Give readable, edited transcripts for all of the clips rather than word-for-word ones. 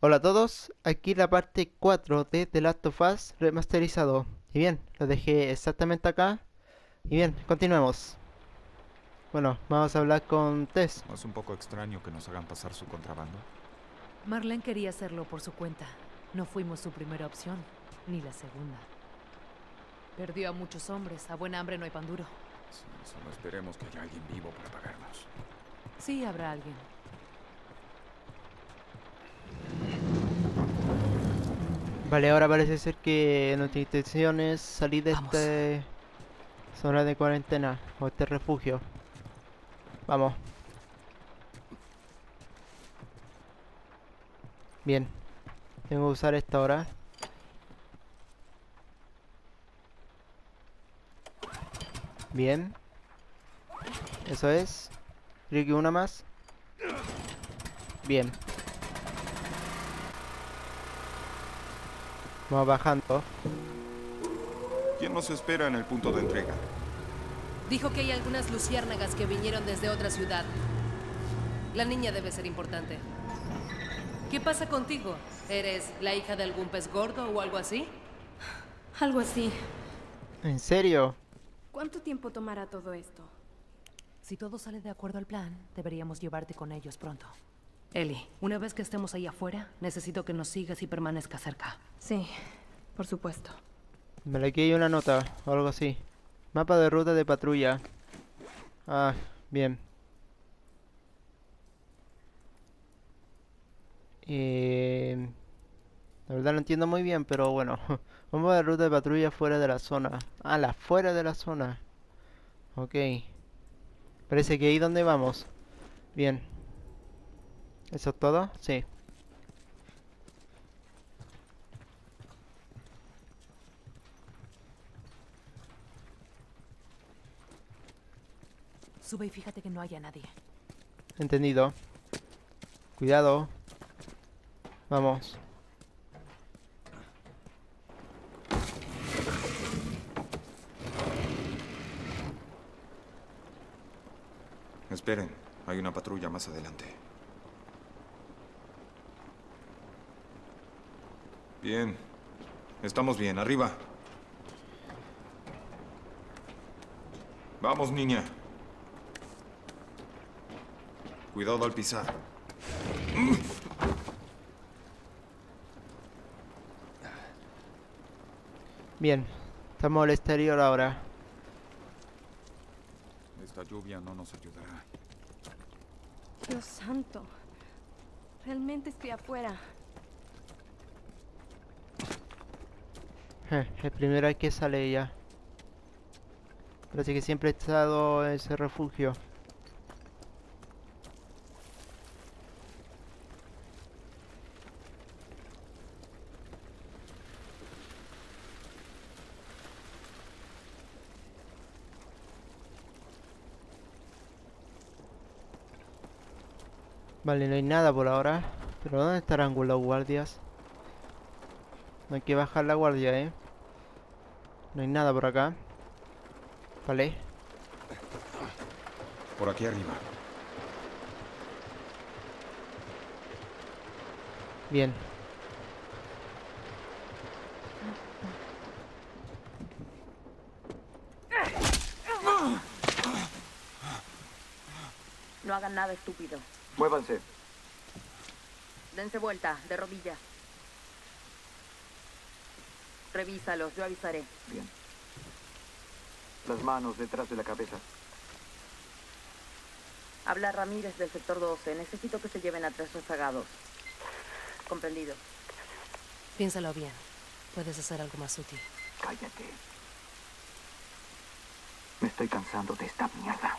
Hola a todos, aquí la parte 4 de The Last of Us remasterizado. Y bien, lo dejé exactamente acá. Y bien, continuemos. Bueno, vamos a hablar con Tess. ¿No es un poco extraño que nos hagan pasar su contrabando? Marlene quería hacerlo por su cuenta. No fuimos su primera opción, ni la segunda. Perdió a muchos hombres, a buen hambre no hay pan duro. Sí, solo esperemos que haya alguien vivo para pagarnos. Sí, habrá alguien. Vale, ahora parece ser que nuestra intención es salir de esta zona de cuarentena o este refugio. Vamos. Bien. Tengo que usar esta ahora. Bien. Eso es. Creo que una más. Bien. Vamos bajando. ¿Quién nos espera en el punto de entrega? Dijo que hay algunas luciérnagas que vinieron desde otra ciudad. La niña debe ser importante. ¿Qué pasa contigo? ¿Eres la hija de algún pez gordo o algo así? Algo así. ¿En serio? ¿Cuánto tiempo tomará todo esto? Si todo sale de acuerdo al plan, deberíamos llevarte con ellos pronto. Ellie, una vez que estemos ahí afuera, necesito que nos sigas y permanezcas cerca. Sí, por supuesto. Vale, aquí hay una nota o algo así. Mapa de ruta de patrulla. Ah, bien. La verdad no entiendo muy bien, pero bueno. Vamos a la ruta de patrulla fuera de la zona. Ah, la fuera de la zona. Ok. Parece que ahí donde vamos. Bien. ¿Eso es todo? Sí. Sube y fíjate que no haya nadie. Entendido. Cuidado. Vamos. Esperen, hay una patrulla más adelante. Bien. Estamos bien. Arriba. Vamos, niña. Cuidado al pisar. Bien. Estamos al exterior ahora. Esta lluvia no nos ayudará. Dios santo. Realmente estoy afuera. El primero que sale ella. Parece que siempre he estado en ese refugio. Vale, no hay nada por ahora. Pero ¿dónde estarán los guardias? No hay que bajar la guardia, ¿eh? No hay nada por acá. Vale. Por aquí arriba. Bien. No hagan nada estúpido. Muévanse. Dense vuelta, de rodillas. Revísalos, yo avisaré. Bien. Las manos detrás de la cabeza. Habla Ramírez del sector 12. Necesito que se lleven a 3 rezagados. Comprendido. Piénsalo bien. Puedes hacer algo más útil. Cállate. Me estoy cansando de esta mierda.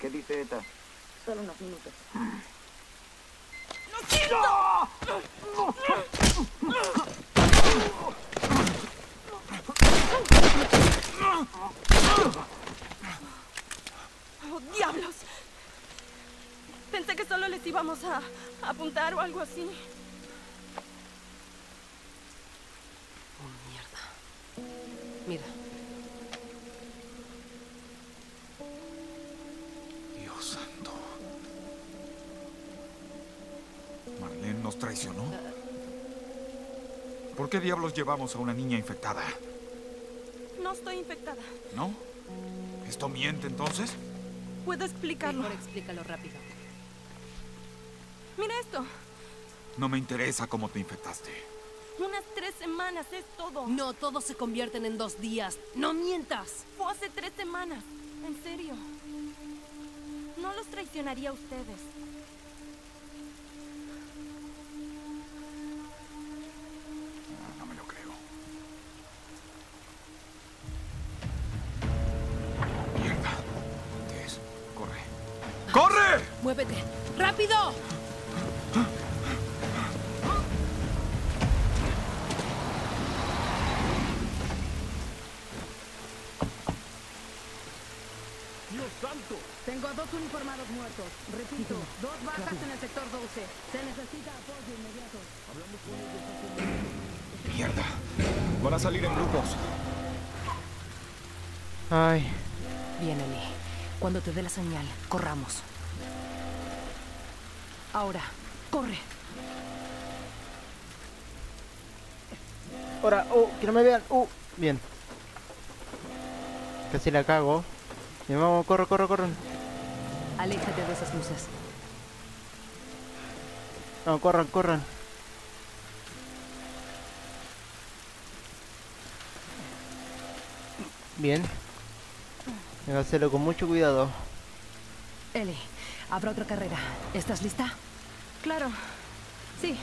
¿Qué dice ETA? Solo unos minutos. ¡No! ¡No! ¡Oh, diablos! Pensé que solo les íbamos a apuntar o algo así. Oh, mierda. Mira. Dios santo. Marlene nos traicionó? ¿Por qué diablos llevamos a una niña infectada? No estoy infectada. ¿No? ¿Esto miente entonces? Puedo explicarlo. Mejor explícalo rápido. Mira esto. No me interesa cómo te infectaste. Unas 3 semanas, es todo. No, todos se convierten en 2 días. ¡No mientas! Fue hace 3 semanas. En serio. No los traicionaría a ustedes. No me lo creo. Mierda. Tess, corre. ¡Corre! ¡Muévete! ¡Rápido! Tengo a 2 uniformados muertos. Repito, 2 bajas en el sector 12. Se necesita apoyo inmediato. Hablamos con ellos. Mierda. Van a salir en grupos. Ay. Bien, Ellie. Cuando te dé la señal, corramos. Ahora, corre. Ahora, que no me vean. Bien. Casi la cago. Y vamos, corre. Aléjate de esas luces. No, corran. Bien. Voy a hacerlo con mucho cuidado. Ellie, habrá otra carrera. ¿Estás lista? Claro. Sí.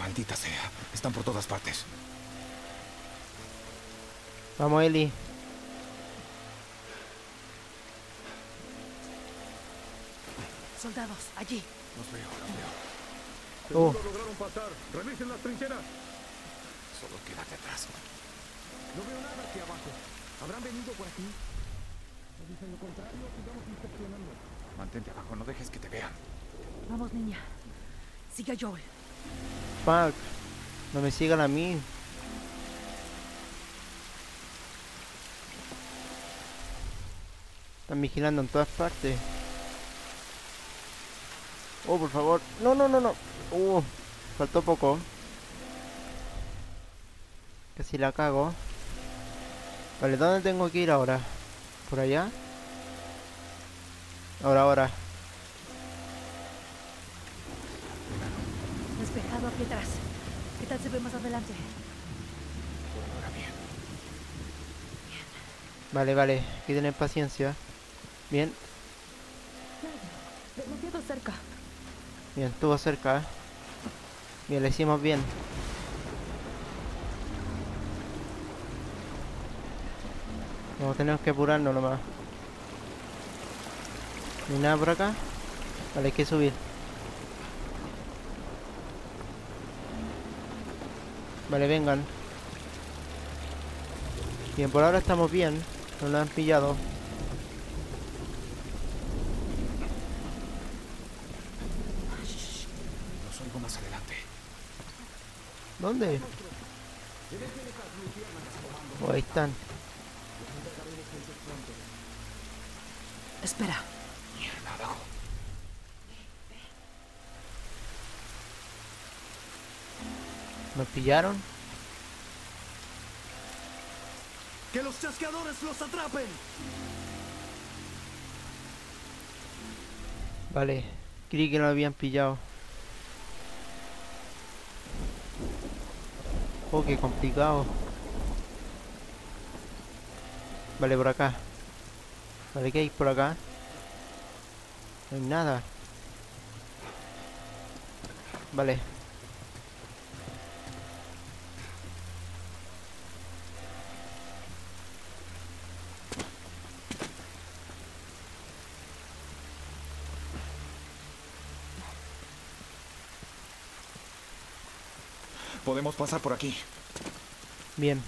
Maldita sea. Están por todas partes. Vamos, Ellie. Soldados, allí. Los veo. Lograron pasar. Revisen las trincheras. Solo quédate atrás. No veo nada aquí abajo. ¿Habrán venido por aquí? Nos dicen lo contrario, sigamos inspeccionando. Mantente abajo, no dejes que te vean. Vamos, niña. Siga a Joel. Fuck. No me sigan a mí. Están vigilando en todas partes. Oh, por favor. No. Faltó poco. Casi la cago. Vale, ¿dónde tengo que ir ahora? ¿Por allá? Ahora. Despejado aquí atrás. ¿Qué tal se ve más adelante? Ahora bien. Vale. Hay que tener paciencia. Bien. Demasiado cerca. Bien, estuvo cerca. Bien, lo hicimos bien. Vamos, tenemos que apurarnos nomás. ¿No hay nada por acá? Vale, hay que subir. Vale, vengan. Bien, por ahora estamos bien. No lo han pillado. ¿Dónde? Oh, ahí están. Espera. Mierda, abajo. ¿Nos pillaron? ¡Que los chasqueadores los atrapen! Vale, creí que lo habían pillado. Oh, qué complicado. Vale, por acá. Vale, ¿qué hay por acá? No hay nada. Vale. Podemos pasar por aquí. Bien.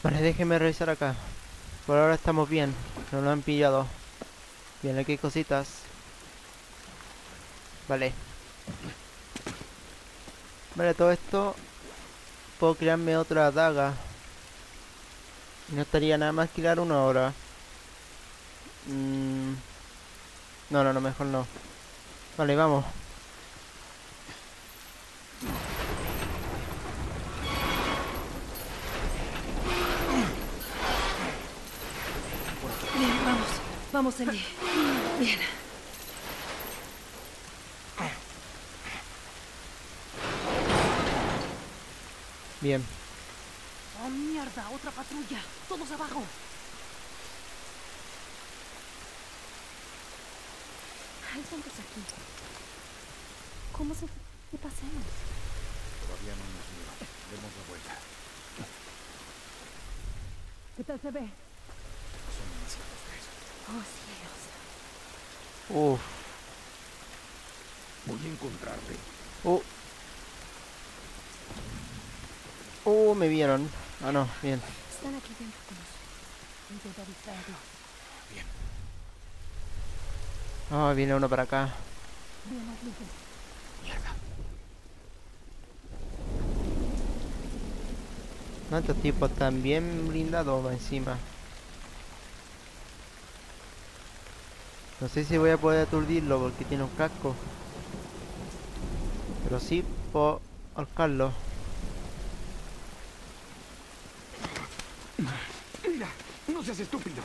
Vale, déjenme revisar acá. Por ahora estamos bien. No lo han pillado. Bien, aquí hay cositas. Vale, todo esto. Puedo crearme otra daga. No estaría nada más crear una ahora. No, mejor no. Vale, vamos. Bien, vamos. Vamos, Ellie. Bien. Bien. ¡Oh, mierda! ¡Otra patrulla! ¡Todos abajo! Hay tantos aquí. ¿Cómo se... qué pasemos? Todavía no nos mira. Demos la vuelta. ¿Qué tal se ve? Son demasiados presos. ¡Oh, cielos! ¡Uf! Voy a encontrarte. ¡Oh! ¡Oh, me vieron! Ah, no, bien. Están aquí dentro con nosotros. Intenta distraerlos. Bien. Ah, oh, viene uno para acá. Bien, las luces. Mierda. No, estos tipos están bien blindados encima. No sé si voy a poder aturdirlo porque tiene un casco. Pero sí puedo ahorcarlo. Mira, no seas estúpido.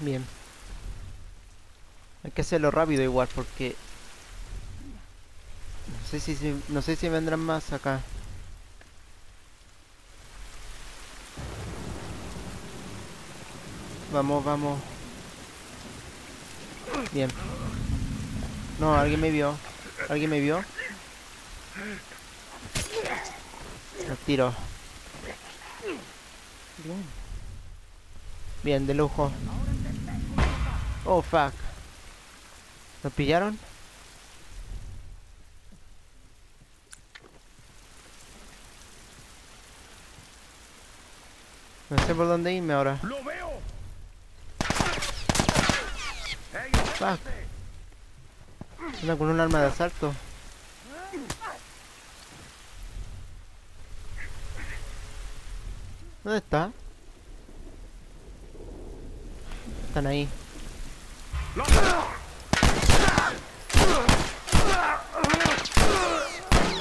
Bien. Hay que hacerlo rápido igual porque... No sé si vendrán más acá. Vamos, vamos. Bien. No, alguien me vio. ¿Alguien me vio? Los tiro. Bien. Bien, de lujo. Oh, fuck. ¿Nos pillaron? No sé por dónde irme ahora. ¡Lo veo! Fuck. Anda con un arma de asalto. ¿Dónde está? Están ahí.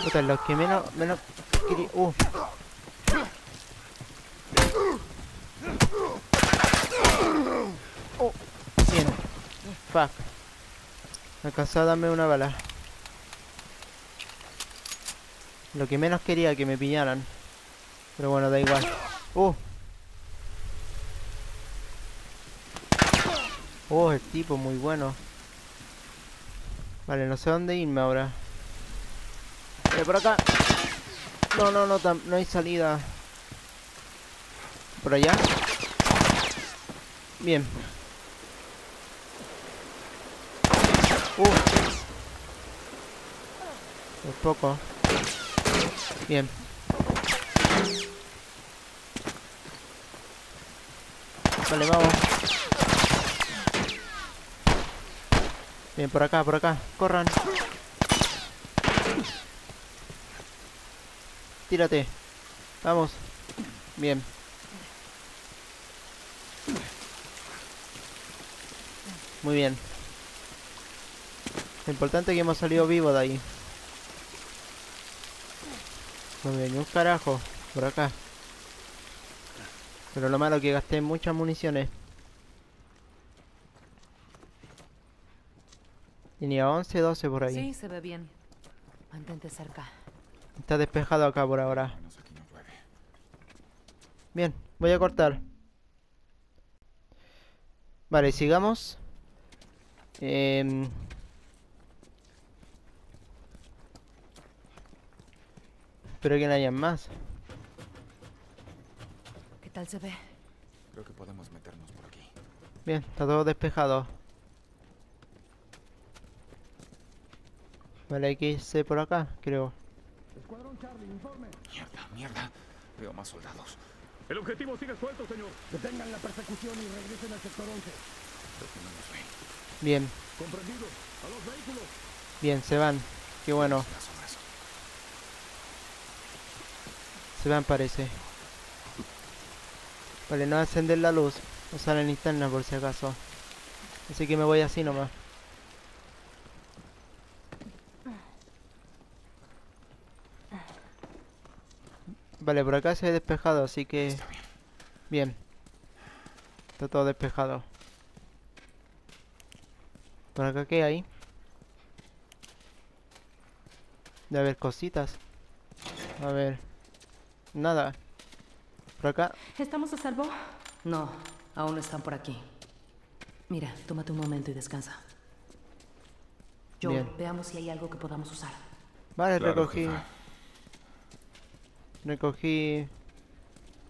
Puta, los que menos... Oh, bien. Fuck. Alcanzó a darme una bala. Lo que menos quería que me pillaran. Pero bueno, da igual. Oh, el tipo muy bueno. Vale, no sé dónde irme ahora. Pero por acá. No hay salida. Por allá. Bien. Un poco. Bien. Vale, vamos. Bien, por acá, corran. Tírate. Vamos. Bien. Muy bien. Lo importante es que hemos salido vivos de ahí. No me venía un carajo por acá. Pero lo malo es que gasté muchas municiones. Tenía 11, 12 por ahí. Sí, se ve bien. Mantente cerca. Está despejado acá por ahora. Bien, voy a cortar. Vale, sigamos. Espero que no hayan más. ¿Qué tal se ve? Creo que podemos meternos por aquí. Bien, está todo despejado. Vale, hay que irse por acá, creo. Escuadrón Charlie, informe. Mierda, mierda. Veo más soldados. El objetivo sigue suelto, señor. Detengan la persecución y regresen al sector 11. Creo que no nos ven. Bien. Comprendido. A los vehículos. Bien, se van. Qué bueno. Se van, parece. Vale, no encender la luz. Usar la linterna por si acaso. Así que me voy así nomás. Vale, por acá se ve despejado, así que... Está bien. Bien. Está todo despejado. ¿Por acá qué hay? Debe haber cositas. A ver... Nada. ¿Por acá? ¿Estamos a salvo? No, aún no están por aquí. Mira, tómate un momento y descansa. Joel, veamos si hay algo que podamos usar. Vale, claro, recogí... Jefa. Recogí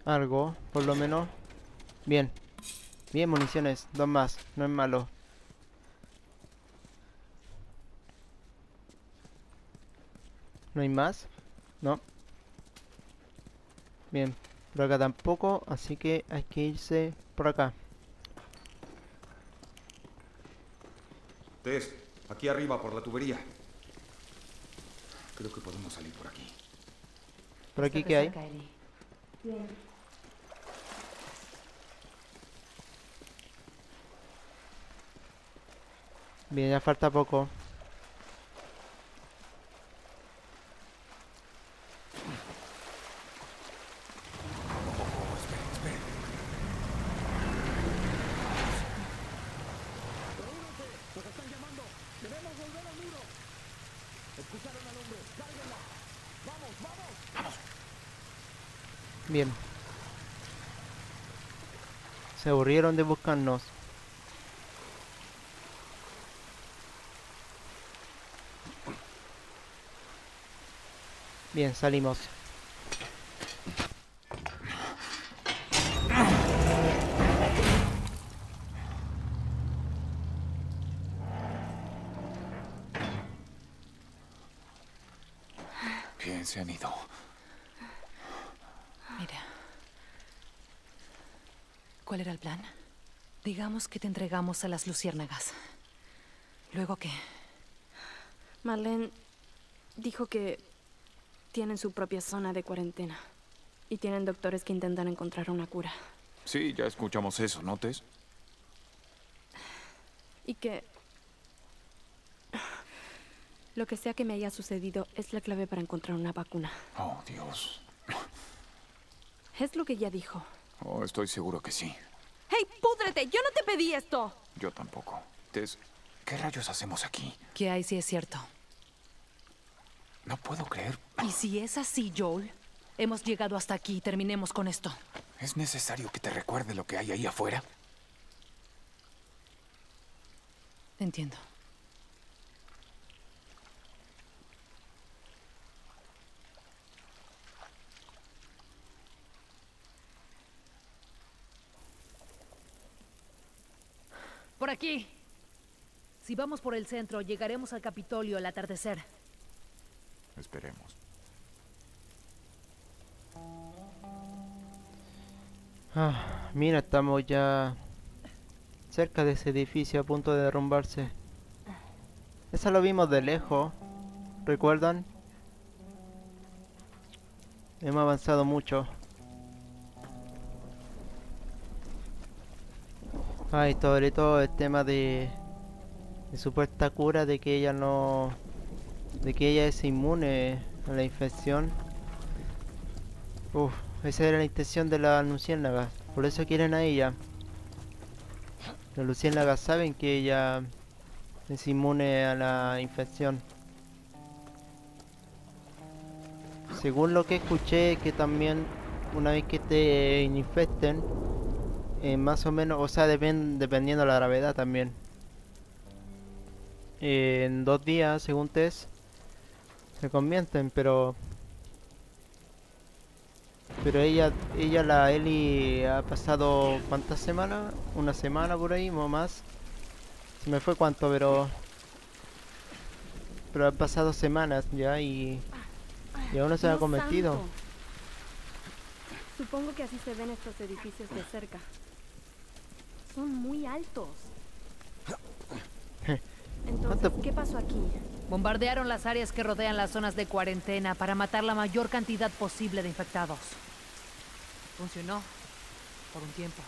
algo, por lo menos. Bien. Bien, municiones. 2 más. No es malo. ¿No hay más? No. Bien. Por acá tampoco, así que hay que irse por acá. Tess, aquí arriba por la tubería. Creo que podemos salir por aquí. ¿Por aquí qué hay? Bien. Bien, ya falta poco. Bien. Se aburrieron de buscarnos. Bien, salimos. Bien, se han ido. ¿Cuál era el plan? Digamos que te entregamos a las luciérnagas. ¿Luego qué? Marlene dijo que tienen su propia zona de cuarentena. Y tienen doctores que intentan encontrar una cura. Sí, ya escuchamos eso, ¿no, Tess? Y que... Lo que sea que me haya sucedido es la clave para encontrar una vacuna. Oh, Dios. Es lo que ella dijo. Oh, estoy seguro que sí. ¡Hey, púdrete! ¡Yo no te pedí esto! Yo tampoco. Tess, ¿qué rayos hacemos aquí? ¿Qué hay si es cierto? No puedo creer... Y si es así, Joel, hemos llegado hasta aquí y terminemos con esto. ¿Es necesario que te recuerde lo que hay ahí afuera? Entiendo. Por aquí. Si vamos por el centro, llegaremos al Capitolio al atardecer. Esperemos. Ah, mira, estamos ya cerca de ese edificio a punto de derrumbarse. Esa lo vimos de lejos, ¿recuerdan? Hemos avanzado mucho. Ay, sobre todo el tema de supuesta cura, de que ella no... de que ella es inmune a la infección. Uff, esa era la intención de las luciérnagas, por eso quieren a ella. Las luciérnagas saben que ella es inmune a la infección. Según lo que escuché, que también una vez que te infecten, más o menos, o sea, dependiendo de la gravedad también. En 2 días, según Tess, se convierten, pero ella, la Ellie, ha pasado ¿cuántas semanas? Una semana por ahí, o más. Se me fue cuánto, pero han pasado semanas ya y aún no se ha convertido. Santo. Supongo que así se ven estos edificios de cerca. Son muy altos. Entonces, ¿qué pasó aquí? Bombardearon las áreas que rodean las zonas de cuarentena para matar la mayor cantidad posible de infectados. Funcionó. por un tiempo.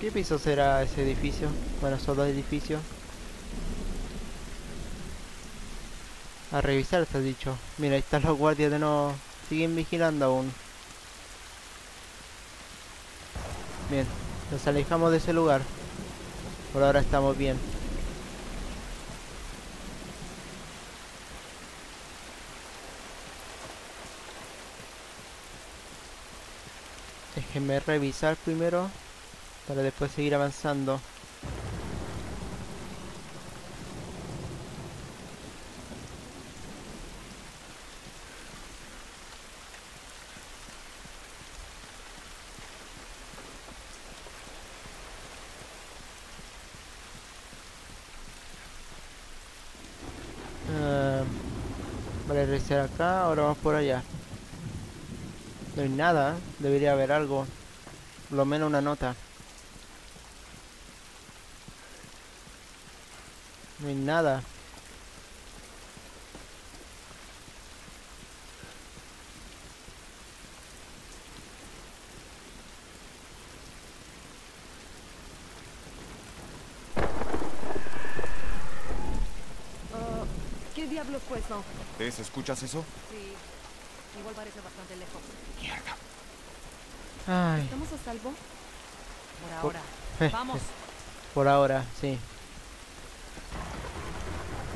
¿Qué piso será ese edificio? Bueno, son dos edificios. A revisar, te has dicho. Mira, ahí están los guardias de nuevo. Siguen vigilando aún. Bien, nos alejamos de ese lugar. Por ahora estamos bien. Déjenme revisar primero, para después seguir avanzando. Vale, revisar acá, ahora vamos por allá. No hay nada, debería haber algo, por lo menos una nota. No hay nada. ¿Qué diablos fue eso? ¿Tess, escuchas eso? Sí. Igual parece bastante lejos. Mierda. Ay. ¿Estamos a salvo? Por ahora. Vamos. Por ahora, sí.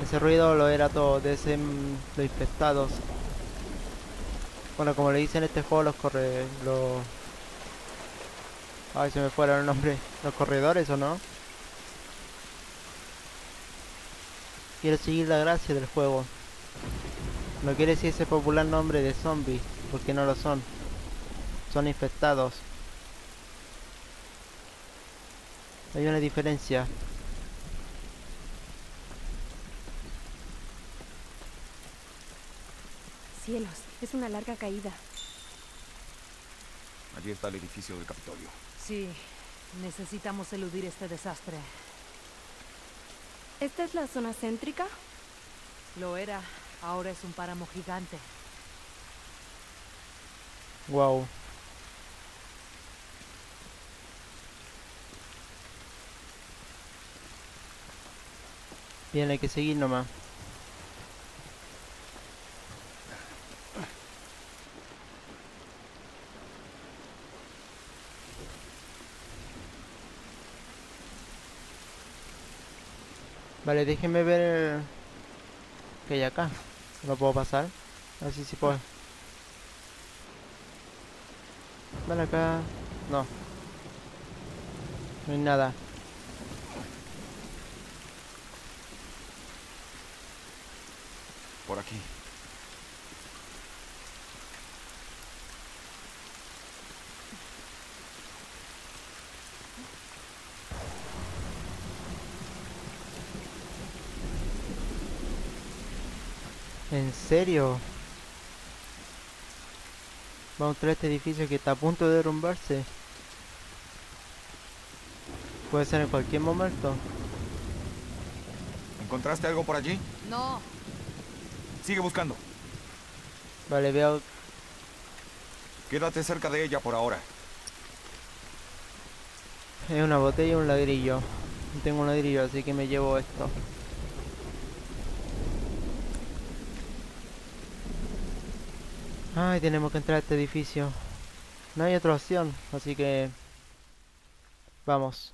Ese ruido lo era todo, de ese, los infectados. Bueno, como le dicen en este juego, ay, se me fueron el nombre. Los corredores, ¿o no? Quiero seguir la gracia del juego. No quiere decir ese popular nombre de zombies, porque no lo son. Son infectados. Hay una diferencia. Cielos, es una larga caída. Allí está el edificio del Capitolio. Sí, necesitamos eludir este desastre. ¿Esta es la zona céntrica? Lo era. Ahora es un páramo gigante. Wow. Bien, hay que seguir nomás. Vale, déjenme ver el que hay acá. No puedo pasar, a ver si sí puedo. Vale, acá. No. No hay nada. Por aquí. ¿En serio? Vamos a este edificio que está a punto de derrumbarse. Puede ser en cualquier momento. ¿Encontraste algo por allí? No. Sigue buscando. Vale, veo. Quédate cerca de ella por ahora. Es una botella y un ladrillo. No tengo un ladrillo, así que me llevo esto. Ay, tenemos que entrar a este edificio. No hay otra opción, así que... vamos.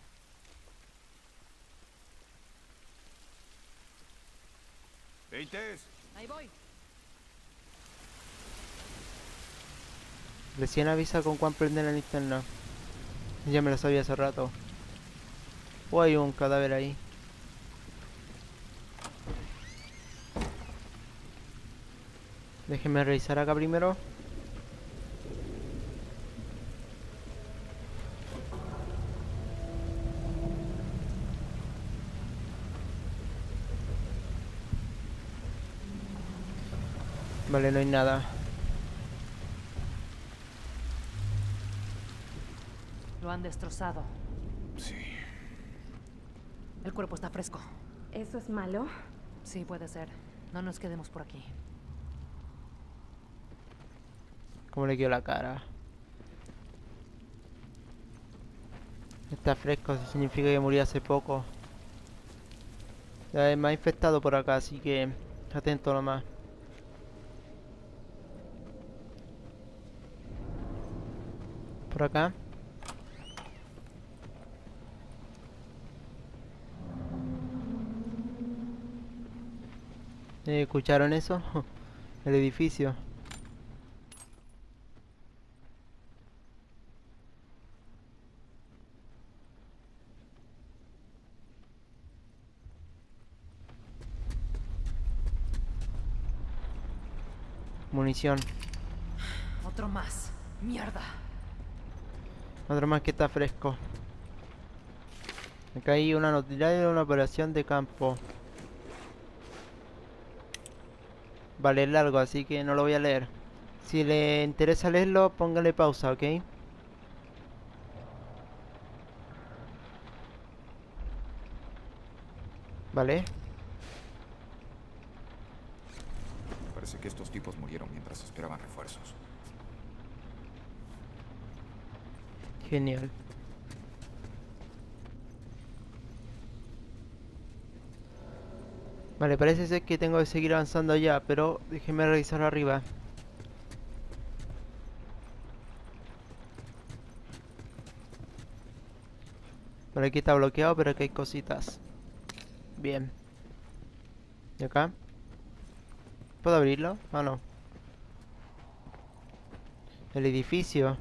¡Hey, Tess! ¡Ahí voy! Recién avisa con cuán prende la linterna. Ya me lo sabía hace rato. O hay un cadáver ahí. Déjenme revisar acá primero. Vale, no hay nada. Lo han destrozado. Sí. El cuerpo está fresco. ¿Eso es malo? Sí, puede ser. No nos quedemos por aquí. cómo le quedó la cara. Está fresco, eso significa que murió hace poco. Me ha infectado por acá, así que atento nomás. Por acá. ¿Escucharon eso? El edificio. Munición. Otro más. Mierda. Otro más que está fresco. Acá hay una noticia de una operación de campo. Vale, es largo, así que no lo voy a leer. Si le interesa leerlo, póngale pausa, ¿ok? Vale. Parece que estos tipos murieron mientras esperaban refuerzos. Genial. Vale, parece ser que tengo que seguir avanzando ya, pero déjenme revisar arriba. Por aquí está bloqueado, pero aquí hay cositas. Bien. ¿Y acá? ¿Puedo abrirlo? Ah, no. El edificio.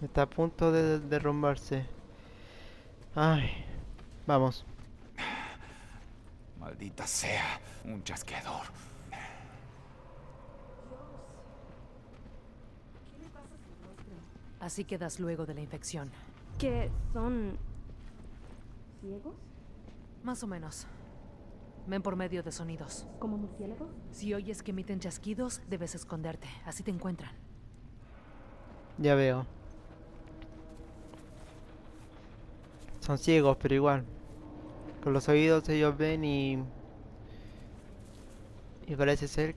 Está a punto de derrumbarse. Ay, vamos. Maldita sea, un chasqueador. Así quedas luego de la infección. ¿Qué son? ¿Ciegos? Más o menos. Ven por medio de sonidos. ¿Como murciélagos? Si oyes que emiten chasquidos, debes esconderte. Así te encuentran. Ya veo. Son ciegos, pero igual. Con los oídos ellos ven y... y parece ser...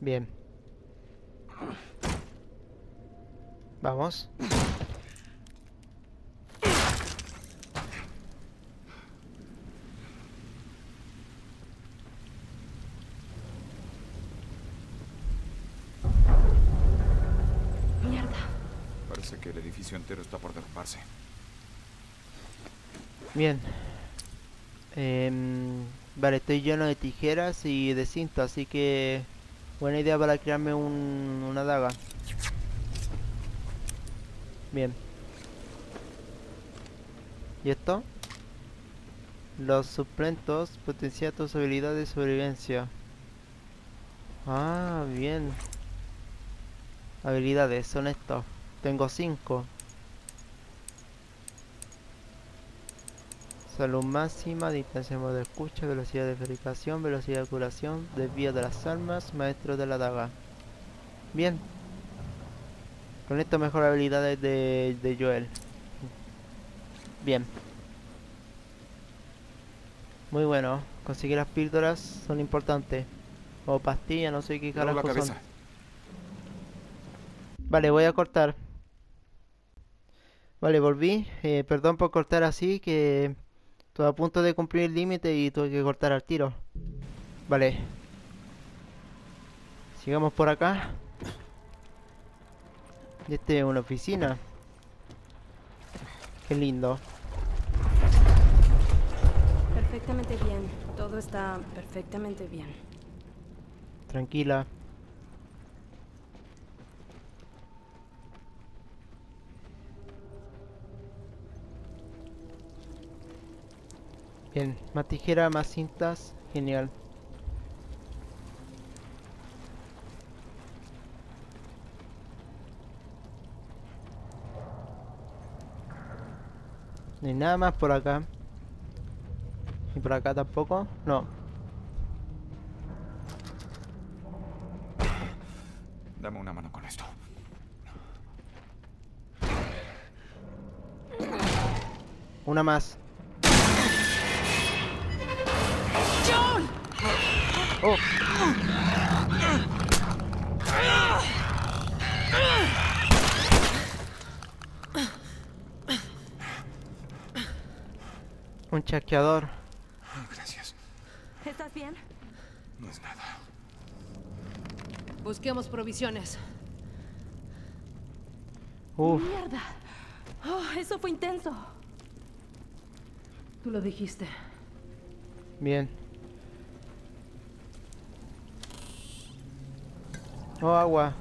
Bien. Vamos. Que el edificio entero está por derrumbarse. Bien. Vale, estoy lleno de tijeras y de cinta, así que buena idea para crearme una daga. Bien. ¿Y esto? Los suplementos potencian tus habilidades de sobrevivencia. Ah, bien. Habilidades, son estos. Tengo 5. Salud máxima, distancia de escucha, velocidad de fabricación, velocidad de curación, desvío de las armas, maestro de la daga. Bien. Con esto mejor habilidades de Joel. Bien. Muy bueno. Conseguir las píldoras son importantes. O pastillas, no sé qué carajo son. Vale, voy a cortar. Vale, volví. Perdón por cortar así, que estuve a punto de cumplir el límite y tuve que cortar al tiro. Vale. Sigamos por acá. Y este es una oficina. Qué lindo. Perfectamente bien. Todo está perfectamente bien. Tranquila. Bien, más tijera, más cintas, genial. No hay nada más por acá. Y por acá tampoco. No. Dame una mano con esto. Una más. ¡Joel! Oh. Un chasqueador. Gracias. ¿Estás bien? No es nada. Busquemos provisiones. Uf. ¡Mierda! Oh, eso fue intenso. Tú lo dijiste. Bien. Oh, agua.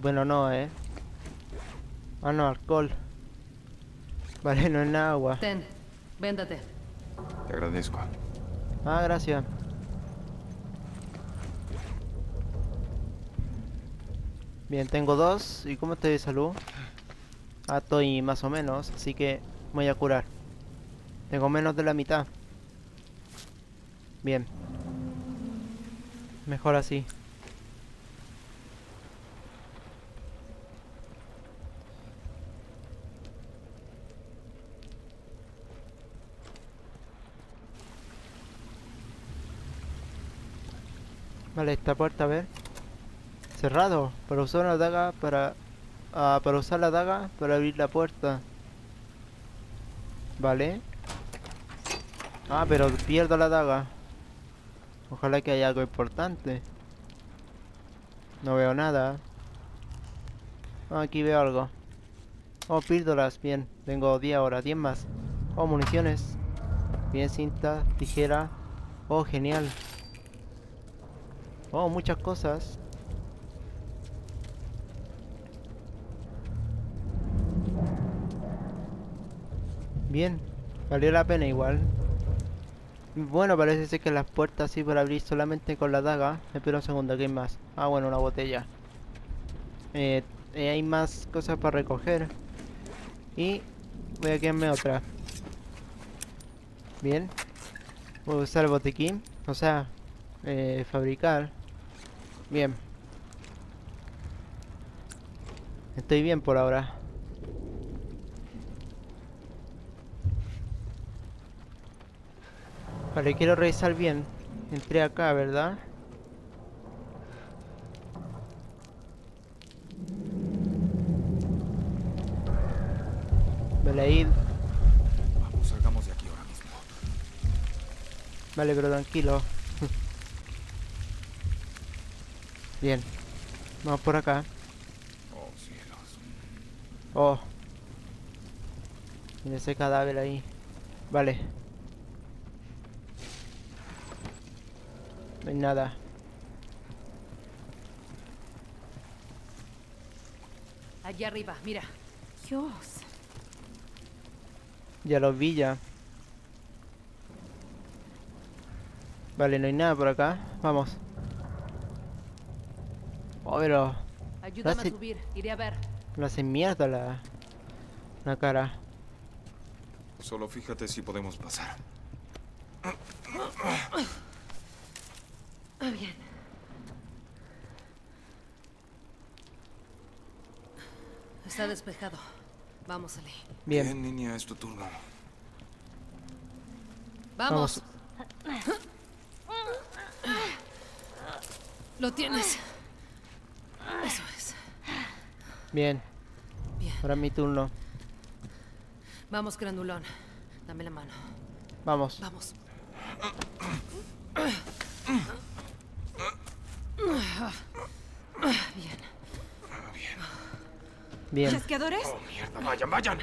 Bueno, no, Ah, no, alcohol. Vale, no es nada agua. Ten, véndate. Te agradezco. Ah, gracias. Bien, tengo dos. ¿Y cómo estoy de salud? Ah, estoy más o menos, así que voy a curar. Tengo menos de la mitad. Bien. Mejor así. Vale, esta puerta, a ver. Cerrado. Para usar una daga para usar la daga para abrir la puerta. Vale. Ah, pero pierdo la daga. Ojalá que haya algo importante. No veo nada. Ah, aquí veo algo. Oh, píldoras, bien. Tengo 10 ahora, 10 más. Oh, municiones. Bien, cinta, tijera. Oh, genial. Oh, muchas cosas. Bien, valió la pena igual. Bueno, parece ser que las puertas sí para abrir solamente con la daga. Espera un segundo, que hay más. Ah, bueno, una botella. Hay más cosas para recoger. Y voy a quedarme otra. Bien. Voy a usar el botiquín. O sea, fabricar. Bien. Estoy bien por ahora. Vale, quiero revisar bien. Entré acá, ¿verdad? Vale, ahí. Vamos, salgamos de aquí ahora mismo. Vale, pero tranquilo. Bien. Vamos por acá. Oh, cielos. Oh. Mira ese cadáver ahí. Vale. No hay nada. Allí arriba, mira. Dios. Ya los vi ya. Vale, no hay nada por acá. Vamos. Oh, pero... ayúdame a subir, iré a ver. No hace mierda la cara. Solo fíjate si podemos pasar. Bien. Está despejado. Vamos, Ellie. Bien. Bien, niña, es tu turno. Vamos. Lo tienes. Eso es. Bien. Bien. Ahora mi turno. Vamos, grandulón. Dame la mano. Vamos. Vamos. Bien. Bien. Bien. ¿Chasqueadores? Oh, mierda, vayan, vayan.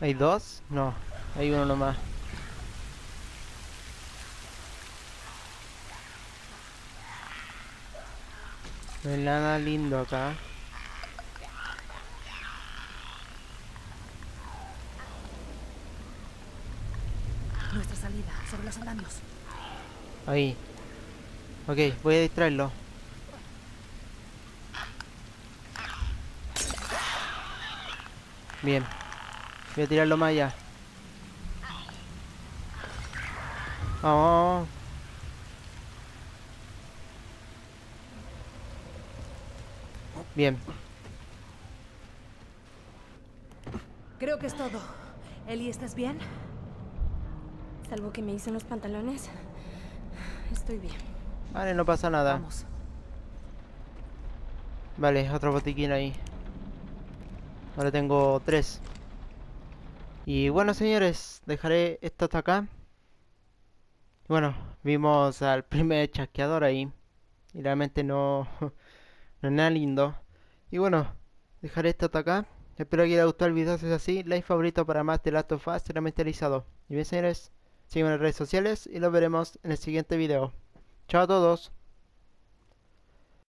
¿Hay dos? No, hay uno nomás. No hay nada lindo acá. Nuestra salida, sobre los andamios. Ahí. Ok, voy a distraerlo. Bien. Voy a tirarlo más allá. Vamos. Bien. Creo que es todo. Ellie, ¿estás bien? Salvo que me hice los pantalones. Estoy bien. Vale, no pasa nada. Vamos. Vale, otro botiquín ahí. Ahora tengo 3. Y bueno, señores, dejaré esto hasta acá. Bueno, vimos al primer chasqueador ahí. Y realmente no es nada lindo. Y bueno, dejaré esto hasta acá. Espero que les haya gustado el video. Si es así, like, favorito para más The Last of Us remasterizado. Y bien, señores, sígueme en las redes sociales y nos veremos en el siguiente video. Chao a todos.